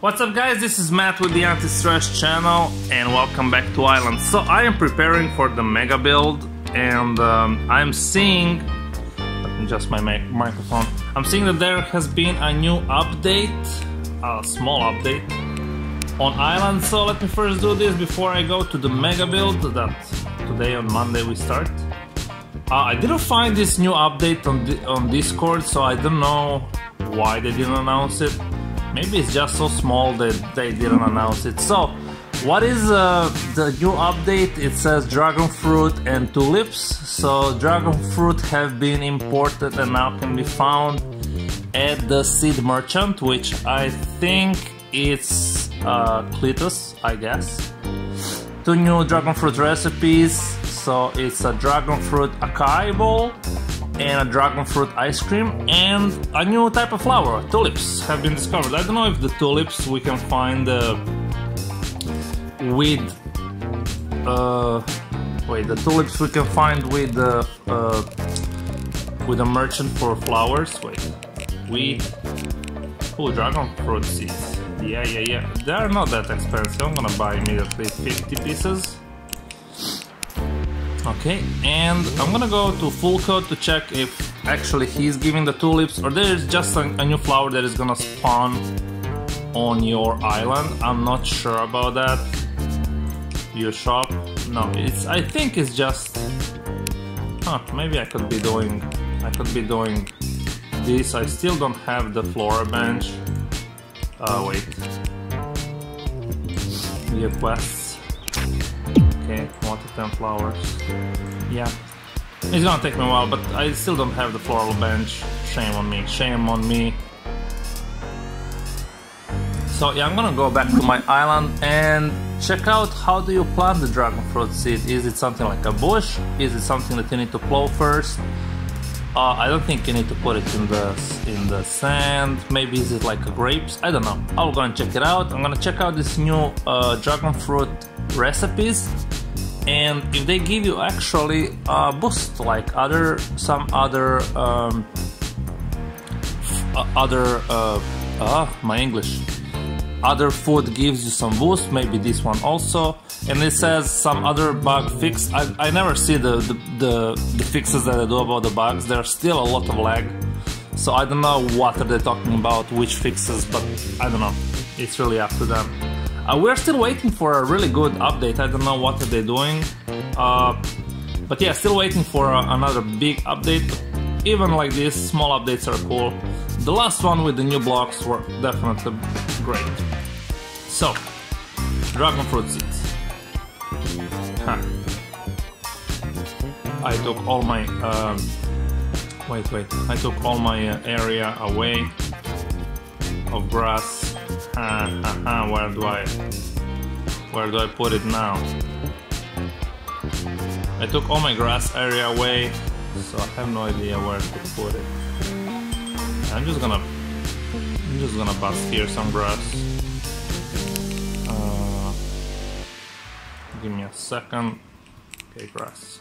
What's up guys, this is Matt with the Anti-Stress channel and welcome back to Island. So I am preparing for the mega build and I'm seeing, let me adjust my microphone, I'm seeing that there has been a new update, a small update on Island. So let me first do this before I go to the mega build that today on Monday we start. I didn't find this new update on Discord, so I don't know why they didn't announce it. Maybe it's just so small that they didn't announce it. So, what is the new update? It says dragon fruit and tulips. So, dragon fruit have been imported and now can be found at the seed merchant, which I think it's Cletus, I guess. Two new dragon fruit recipes. So, it's a dragon fruit acai bowl and a dragon fruit ice cream, and a new type of flower, tulips, have been discovered. I don't know if the tulips we can find with... the tulips we can find with a merchant for flowers. Dragon fruit seeds. Yeah. They are not that expensive. I'm gonna buy immediately 50 pieces. Okay, and I'm gonna go to full code to check if actually he's giving the tulips or there's just a new flower that is gonna spawn on your island. I'm not sure about that. Your shop? No, it's. I think it's just. Huh? Maybe I could be doing. This. I still don't have the flora bench. Wait. New quests. Okay, 1 to 10 flowers. Yeah, it's gonna take me a while, but I still don't have the floral bench. Shame on me. So yeah, I'm gonna go back to my island and check out how do you plant the dragon fruit seed. Is it something like a bush? Is it something that you need to plow first? I don't think you need to put it in the sand. Maybe is it like grapes? I don't know. I'll go and check it out. I'm gonna check out this new dragon fruit recipes, and if they give you actually a boost like other food gives you some boost, maybe this one also. And it says some other bug fix. I never see the fixes that I do about the bugs. There's still a lot of lag, so I don't know what are they talking about, which fixes, but I don't know, it's really up to them. We're still waiting for a really good update. I don't know what are they doing, but yeah, still waiting for another big update. Even like this, small updates are cool. The last one with the new blocks were definitely great. So, dragon fruit seeds. Huh. I took all my I took all my area away of grass. Where do I put it now? I took all my grass area away, so I have no idea where to put it. I'm just gonna bust here some grass. Give me a second. Okay, grass.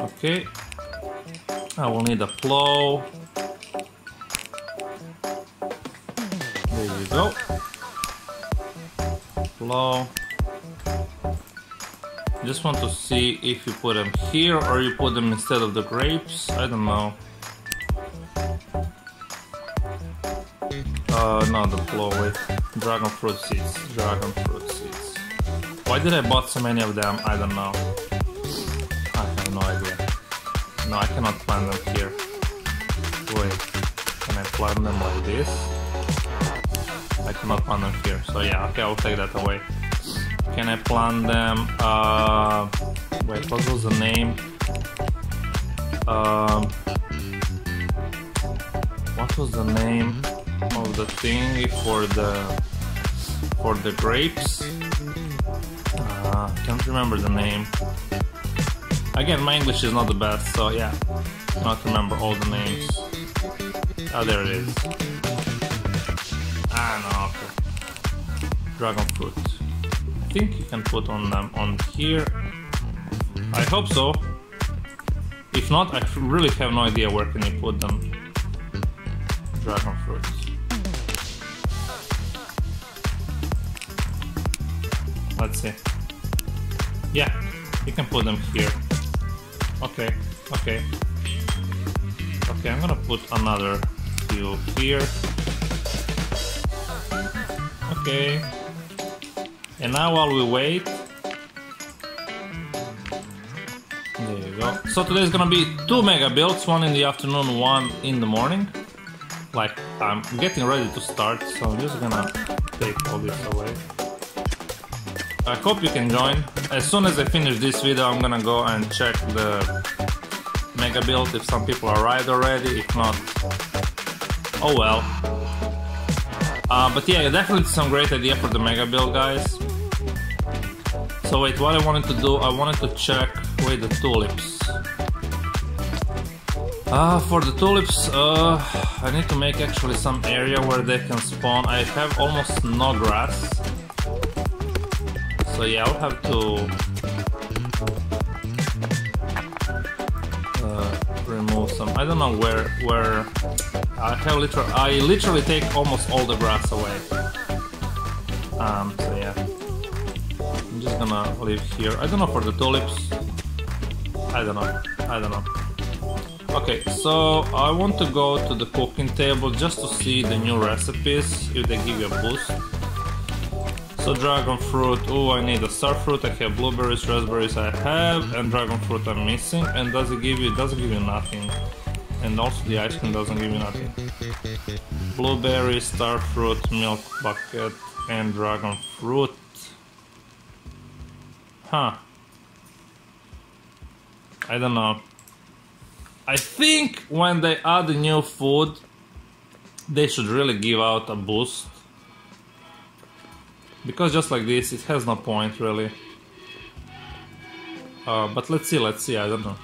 Okay, I will need a plow. There you go. Plow. Just want to see if you put them here or you put them instead of the grapes. I don't know. Not the plow with dragon fruit seeds. Dragon fruit seeds. Why did I bought so many of them? I don't know. I have no idea. No, I cannot plant them here. Wait, can I plant them like this? I cannot plant them here, so yeah, okay, I'll take that away. Can I plant them? Wait, what was the name? What was the name of the thing for the grapes? Can't remember the name. Again, my English is not the best, so yeah, not remember all the names. Oh, there it is. Ah, no, okay. Dragon fruit. I think you can put on them on here. I hope so. If not, I really have no idea where can you put them. Dragon fruits. Let's see. Yeah, you can put them here. Okay, okay. Okay, I'm gonna put another few here. Okay. And now while we wait... There you go. So today's gonna be 2 mega builds, one in the afternoon, one in the morning. Like, I'm getting ready to start, so I'm just gonna take all this away. I hope you can join. As soon as I finish this video, I'm gonna go and check the mega build if some people arrived already. If not, oh well. But yeah, definitely some great idea for the mega build, guys. So wait, what I wanted to do, I wanted to check with the tulips. For the tulips, I need to make actually some area where they can spawn. I have almost no grass. So yeah, I'll have to remove some. I don't know where I literally take almost all the grass away. So yeah, I'm just gonna leave here. I don't know for the tulips. I don't know. Okay, so I want to go to the cooking table just to see the new recipes if they give you a boost. So dragon fruit, oh, I need a star fruit, I have blueberries, raspberries I have, and dragon fruit I'm missing, and doesn't give you nothing. And also the ice cream doesn't give you nothing. Blueberries, star fruit, milk bucket, and dragon fruit. Huh. I don't know. I think when they add the new food, they should really give out a boost. Because just like this, it has no point, really. But let's see, I don't know.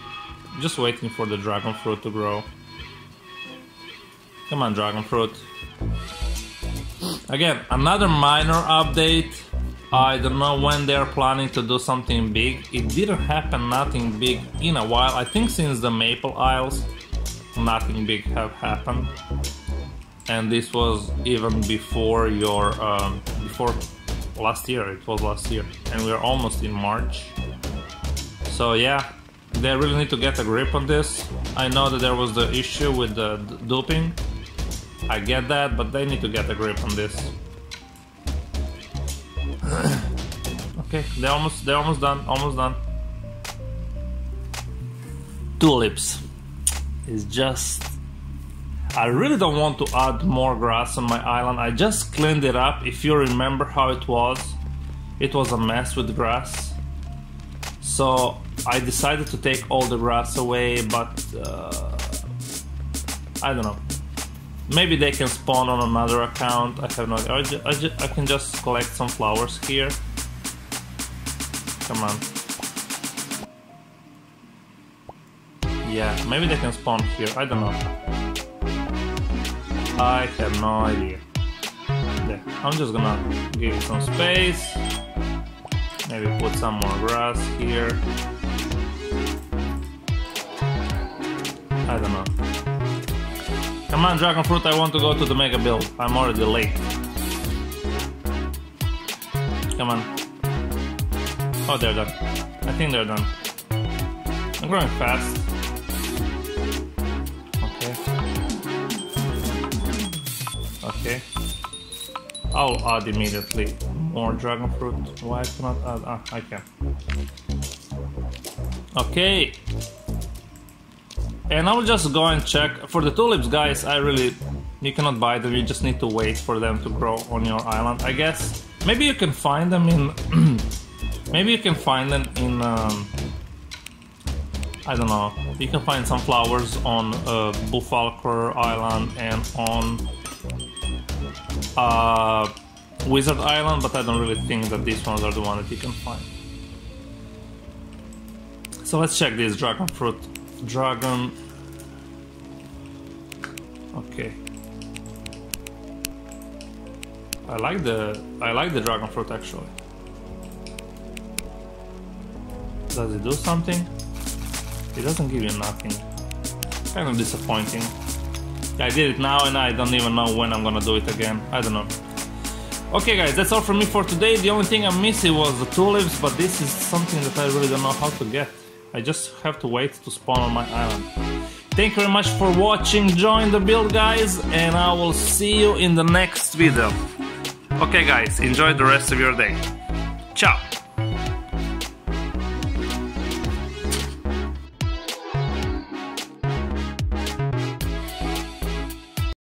Just waiting for the dragon fruit to grow. Come on, dragon fruit. Again, another minor update. I don't know when they're planning to do something big. It didn't happen nothing big in a while. I think since the Maple Isles, nothing big have happened. And this was even before your... before last year, it was last year, and we're almost in March. So yeah, they really need to get a grip on this. I know that there was the issue with the duping, I get that, but they need to get a grip on this. Okay, they're almost done. Tulips is just... I really don't want to add more grass on my island. I just cleaned it up. If you remember how it was a mess with grass. So I decided to take all the grass away, but I don't know. Maybe they can spawn on another account. I have no idea. I can just collect some flowers here. Come on. Yeah, maybe they can spawn here. I don't know. I have no idea. Yeah, I'm just gonna give it some space. Maybe put some more grass here. I don't know. Come on, dragon fruit, I want to go to the mega build. I'm already late. Come on. Oh, they're done. I think they're done. I'm growing fast. Okay, I'll add immediately more dragon fruit. Why I cannot add? Ah, I can. Okay, and I'll just go and check for the tulips, guys. You cannot buy them. You just need to wait for them to grow on your island, I guess. Maybe you can find them in. Maybe you can find them in. I don't know. You can find some flowers on Bufalkor Island and on Wizard Island, but I don't really think that these ones are the ones that you can find. So let's check this dragon fruit. Dragon. Okay. I like the dragon fruit actually. Does it do something? It doesn't give you nothing. Kind of disappointing. I did it now and I don't even know when I'm gonna do it again. I don't know. Okay guys, that's all from me for today. The only thing I'm missing was the tulips, but this is something that I really don't know how to get. I just have to wait to spawn on my island. Thank you very much for watching, join the build guys, and I will see you in the next video. Okay guys, enjoy the rest of your day. Ciao!